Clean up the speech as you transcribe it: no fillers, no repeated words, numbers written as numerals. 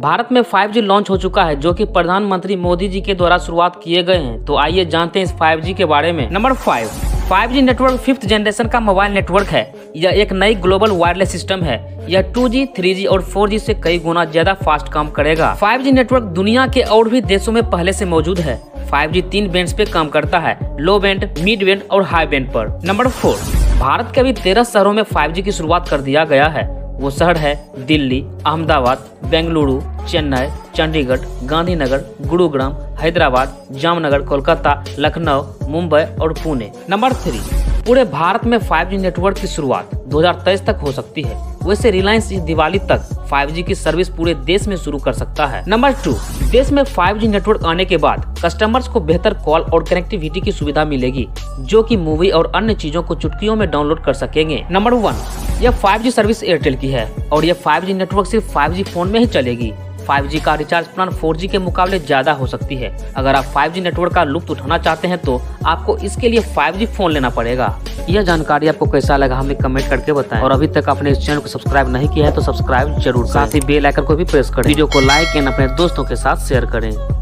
भारत में 5G launch हो चुका है जो कि प्रधानमंत्री मोदी जी के द्वारा शुरुआत किए गए हैं। तो आइए जानते हैं इस 5G के बारे में। Number 5, 5G network 5th generation का मोबाइल नेटवर्क है। यह एक नई ग्लोबल वायरलेस सिस्टम है। यह 2G, 3G और 4G से कई गुना ज्यादा फास्ट काम करेगा। 5G नेटवर्क दुनिया के और भी देशों में पहले से मौजूद है। 5G 3 बैंड्स पे काम करता है, लो बैंड, मिड बैंड और हाई बैंड पर। नंबर 4, भारत के अभी 13 शहरों में 5G की शुरुआत कर दिया गया है। वो शहर है दिल्ली, अहमदाबाद, बेंगलुरु, चेन्नई, चंडीगढ़, गांधीनगर, गुरुग्राम, हैदराबाद, जामनगर, कोलकाता, लखनऊ, मुंबई और पुणे। नंबर 3, पूरे भारत में 5G नेटवर्क की शुरुआत 2023 तक हो सकती है। वैसे रिलायंस इस दिवाली तक 5G की सर्विस पूरे देश में शुरू कर सकता है। नंबर 2, देश में 5G नेटवर्क आने के बाद कस्टमर्स को बेहतर कॉल और कनेक्टिविटी की सुविधा मिलेगी, जो कि मूवी और अन्य चीजों को चुटकियों में डाउनलोड कर सकेंगे। नंबर 1, यह 5G सर्विस एयरटेल की है और यह 5G नेटवर्क सिर्फ 5G फोन में ही चलेगी। 5G का रिचार्ज प्लान 4G के मुकाबले ज्यादा हो सकती है। अगर आप 5G नेटवर्क का लुत्फ उठाना चाहते हैं तो आपको इसके लिए 5G फोन लेना पड़ेगा। यह जानकारी आपको कैसा लगा हमें कमेंट करके बताएं और अभी तक आपने इस चैनल को सब्सक्राइब नहीं किया है तो सब्सक्राइब जरूर करें। साथ ही बेल आइकन को भी प्रेस करें। वीडियो को लाइक एंड अपने दोस्तों के साथ शेयर करें।